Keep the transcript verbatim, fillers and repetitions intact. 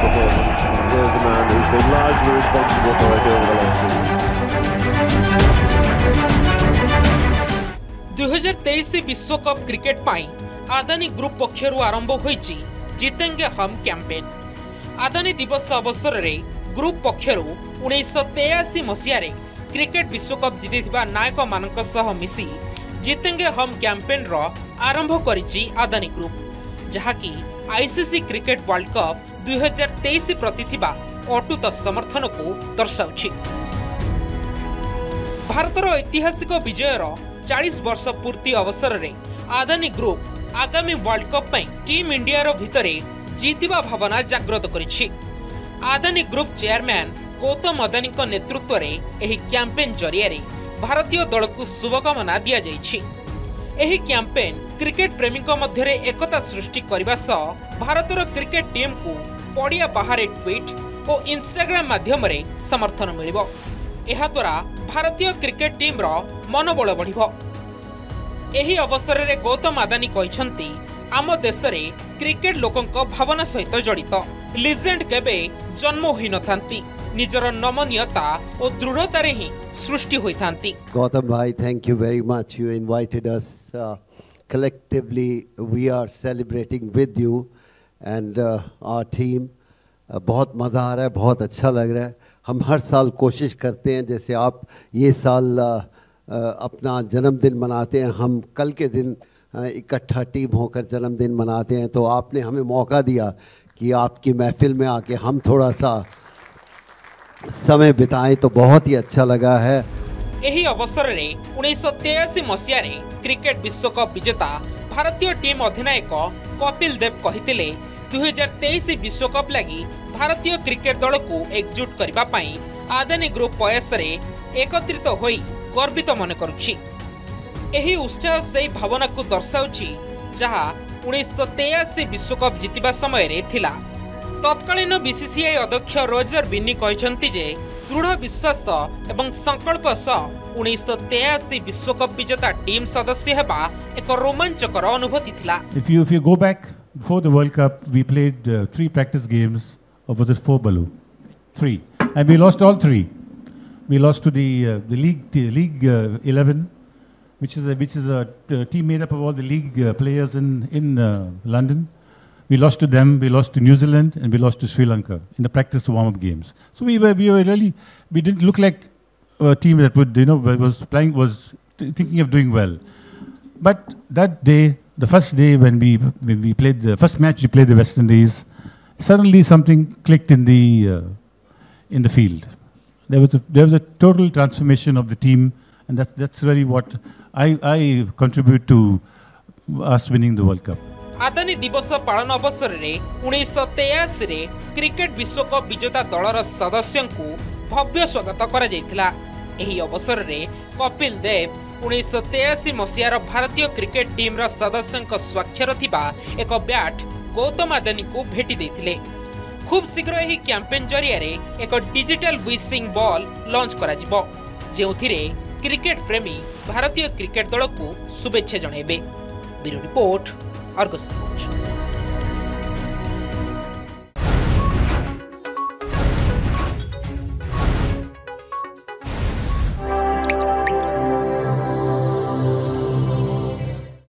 performance. And here's a man who's been largely responsible for it over the last season. twenty twenty-three विश्वकप cricket पाई Adani group पक्षरु आरंभ होईची जितेंगे हम campaign. Adani दिवस अवसर रे ग्रुप पक्षरु उन्नीस सौ तिरासी मसीह रे क्रिकेट विश्वकप जितिथिबा नायक मानक सह मिसी जितेंगे हम कैंपेन रो आरंभ करिची आदानी ग्रुप, जहाकी आईसीसी क्रिकेट वर्ल्ड कप दो हज़ार तेईस प्रति थिबा अटूट समर्थन को दर्शाउछि। भारतर ऐतिहासिक विजयर चालीस वर्ष पूर्ति अवसर रे आदानी ग्रुप आगामी वर्ल्ड कप पई टीम इंडिया रो भितरे जीतिबा भावना जागृत करिछि। आदानी ग्रुप चेयरमैन गौतम अदानी को नेतृत्व रे एही कैंपेन जरिया रे भारतीय दल को शुभकामना दिया जाइछि। एही कैंपेन क्रिकेट प्रेमी मध्य एकता सृष्टि करने सह भारतर क्रिकेट टीम को पड़िया बाहर ट्वीट और इंस्टाग्राम माध्यम रे समर्थन मिलिबो। एहा द्वारा भारतीय क्रिकेट टीम रो मनोबल बढ़िबो। एही अवसर रे गौतम आदानी कहिसंती, आम देश रे क्रिकेट लोकंक भावना सहित जड़ित लीजेंड केबे जन्म होई नथांती, निजर नमनीयता और दृढ़ता रे ही सृष्टि होइथांती। गौतम भाई, thank you very much, you invited us. Collectively, we are celebrating with you and uh, our team. Uh, बहुत मज़ा आ रहा है, बहुत अच्छा लग रहा है। हम हर साल कोशिश करते हैं, जैसे आप ये साल uh, uh, अपना जन्मदिन मनाते हैं, हम कल के दिन uh, इकट्ठा टीम होकर जन्मदिन मनाते हैं। तो आपने हमें मौका दिया कि आपकी महफिल में आके हम थोड़ा सा समय बिताएं, तो बहुत ही अच्छा लगा है। एही अवसर रे उन्नीस सौ तिरासी मसीह रे क्रिकेट विश्वकप विजेता भारतीय टीम अधिनायक कपिल देव कहितिले, दो हज़ार तेईस विश्वकप लागि भारतीय क्रिकेट दल को एकजुट करबा पई आदानी ग्रुप प्रयास रे एकत्रित होई गर्वित मन करुछि। एही उत्साह से भावना को दर्शाउछि जहा उन्नीस सौ तिरासी विश्वकप जितिबा समय रे थिला। तत्कालीन बीसीसीआई अध्यक्ष रोजर बिन्नी कहिसंती जे दृढ़ विश्वास एवं संकल्प सह उन्नीस सौ तेयासी विश्वकप विजेता टीम सदस्य हेबा एक रोमांचकर अनुभूति थिला। If you if you go back before the world cup we played three practice games over this four blue three and we lost all three. We lost to the the league league eleven which is a, which is a team made up of all the league players in in uh, London. We lost to them, we lost to New Zealand, and we lost to Sri Lanka in the practice warm-up games. So we were, we were really, we didn't look like a team that would, you know, was playing, was thinking of doing well. But that day, the first day when we when we played the first match, we played the West Indies. Suddenly, something clicked in the uh, in the field. There was a, there was a total transformation of the team, and that's that's really what I I contribute to us winning the World Cup. Adani दिवस पालन अवसर रे उन्नीस सौ तिरासी रे cricket विश्वकप विजेता दलर सदस्यों को भव्य स्वागत करा जायतिला। एही अवसर रे कपिल देव उन्नीस सौ तिरासी मसीहार भारतीय क्रिकेट टीम रा सदस्यों स्वाक्षर थिबा एक बैट गौतम आदानी को भेटी देथिले। खूब शीघ्र एही कैंपेन जरिया रे एक डिजिटल विशिंग बॉल लॉन्च करा जिवो, जेउथिरे क्रिकेट प्रेमी भारतीय क्रिकेट दल को शुभेच्छा जणाइबे। Bureau report, Argus News।